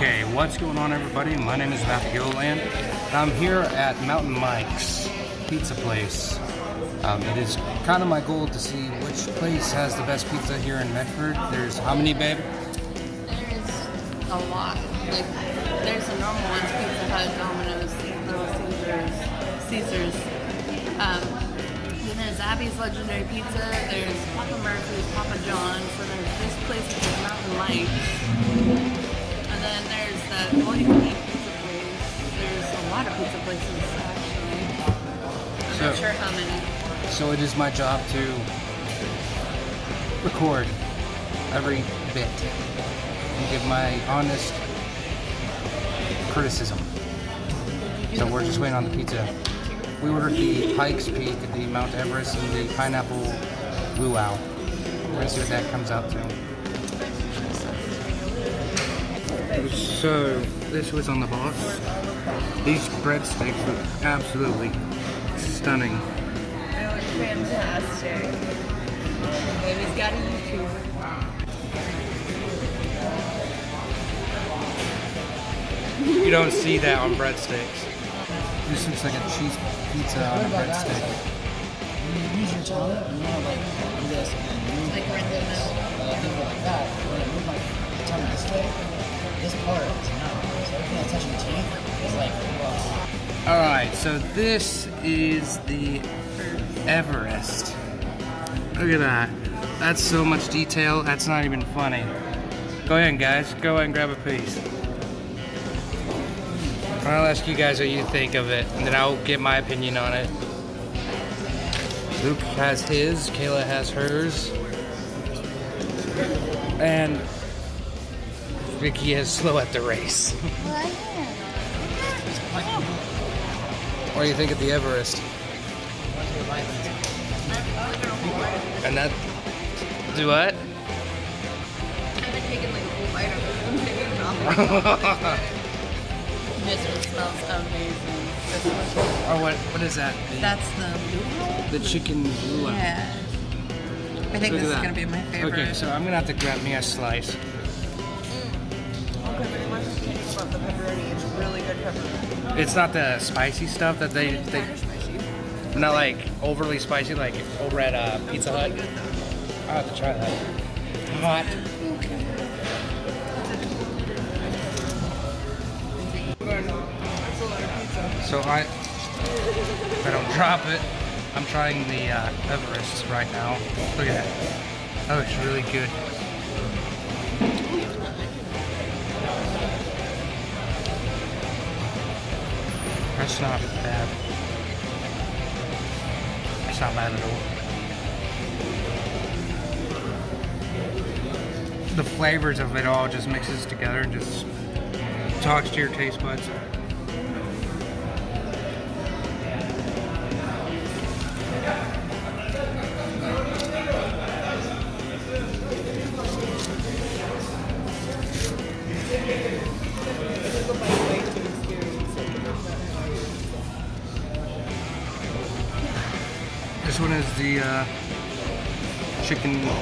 Okay, what's going on, everybody? My name is Matthew Gilliland, and I'm here at Mountain Mike's Pizza Place. It is kind of my goal to see which place has the best pizza here in Medford. There's how many, babe? There's a lot. Like, there's the normal ones: Pizza Hut, Domino's, Little Caesars. Then there's Abby's Legendary Pizza. There's Papa Murphy's, Papa John's. So there's this place which is Mountain Mike's. And then there's the all-you-can-eat pizza place. There's a lot of pizza places, actually. I'm not sure how many. So it is my job to record every bit and give my honest criticism. So we're just waiting on the pizza. We ordered the Pikes Peak, the Mount Everest, and the Pineapple Luau. We're gonna see what that comes out to. So, this was on the box. These breadsticks look absolutely stunning. They look fantastic. Baby's got a YouTuber. You don't see that on breadsticks. This looks like a cheese pizza on a breadstick. You use your tongue, and you want to do this, and you like right in the middle. Like that. You want to move my tongue this way. This part is not, so everything that's touching your teeth is like, whoa. Alright, so this is the Everest. Look at that. That's so much detail, that's not even funny. Go ahead, guys. Go ahead and grab a piece. I'll ask you guys what you think of it, and then I'll get my opinion on it. Luke has his, Kayla has hers. And Ricky is slow at the race. Well, I am. What do you think of the Everest? And that... Do what? I've been taking like a whole bite of it. This smells amazing. Or what is that? That's the... chicken luau. Yeah. I think this is going to be my favorite. Okay, so I'm going to have to grab me a slice. The pepperoni is really good pepperoni. It's not the spicy stuff that they not like overly spicy like over at Pizza Hut. Really, I'll have to try that. Hot. Okay. So I don't drop it. I'm trying the Everest right now. Look at that. That looks really good. That's not bad. It's not bad at all. The flavors of it all just mixes together and just talks to your taste buds. This one is the chicken luau.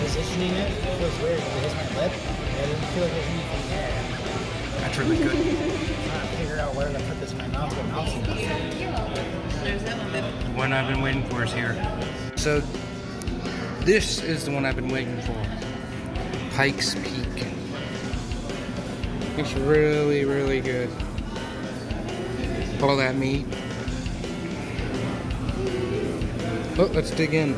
Positioning it, it was weird because it hit my lip. I didn't feel like there was anything there. That's really good. I'm trying to figure out where to put this in my mouth. There's that one. The one I've been waiting for is here. So this is the one I've been waiting for. Pikes Peak. It's really, really good. All that meat. Oh, let's dig in.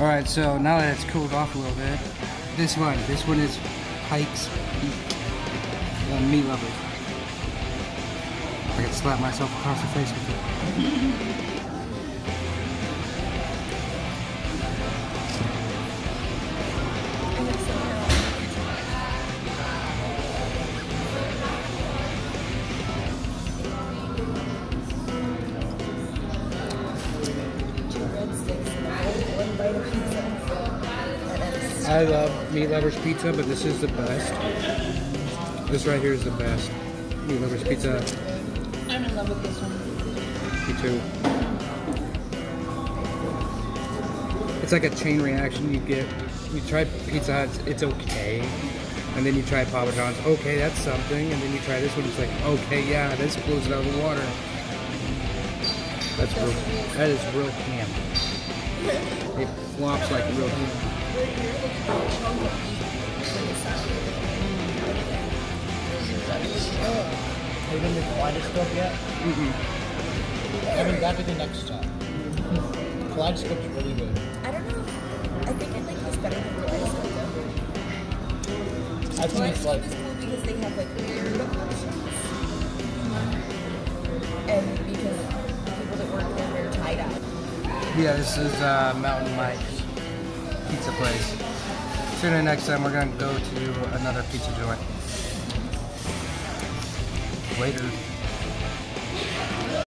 Alright, so now that it's cooled off a little bit, this one is Pikes Peak. The meat lover. I could slap myself across the face with it. I love meat lovers pizza, but this is the best. This right here is the best. Meat lovers pizza. I'm in love with this one. Me too. It's like a chain reaction you get. You try Pizza Hut, it's okay. And then you try Papa John's, okay, that's something. And then you try this one, it's like, okay, yeah, this blows it out of the water. That's real, that is real ham. It flops like real ham. Have you done the kaleidoscope yet? Mm-hmm. I mean, that'd be the next time. Kaleidoscope's really good. I don't know. I think I like this better than kaleidoscope though. I think it's like... Kaleidoscope is cool because they have like weird options. And because people that work there wear tie-dye. Yeah, this is Mountain Mike's Pizza place. Tune in next time. We're going to go to another pizza joint. Later.